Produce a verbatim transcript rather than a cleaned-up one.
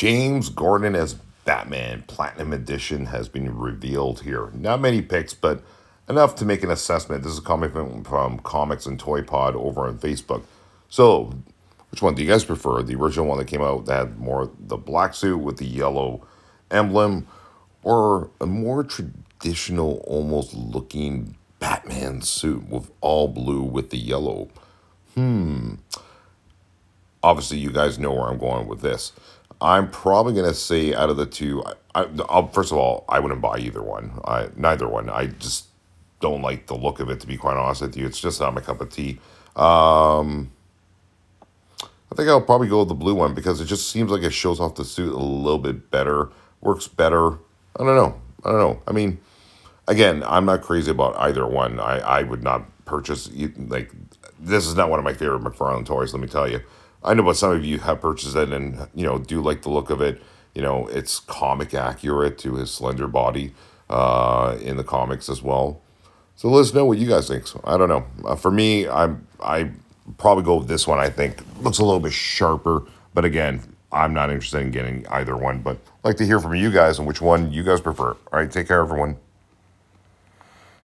James Gordon as Batman Platinum Edition has been revealed here. Not many pics, but enough to make an assessment. This is coming from, from Comics and Toy Pod over on Facebook. So, which one do you guys prefer? The original one that came out that had more the black suit with the yellow emblem, or a more traditional, almost looking Batman suit with all blue with the yellow? Hmm. Obviously, you guys know where I'm going with this. I'm probably going to say out of the two, I, I'll, first of all, I wouldn't buy either one. I, neither one. I just don't like the look of it, to be quite honest with you. It's just not my cup of tea. Um, I think I'll probably go with the blue one because it just seems like it shows off the suit a little bit better, works better. I don't know. I don't know. I mean, again, I'm not crazy about either one. I, I would not purchase, like, this is not one of my favorite McFarlane toys, let me tell you. I know, but some of you have purchased it and, you know, do like the look of it. You know, it's comic accurate to his slender body uh, in the comics as well. So let us know what you guys think. So, I don't know. Uh, for me, I'm, I probably go with this one, I think. Looks a little bit sharper. But again, I'm not interested in getting either one. But I'd like to hear from you guys on which one you guys prefer. All right, take care, everyone.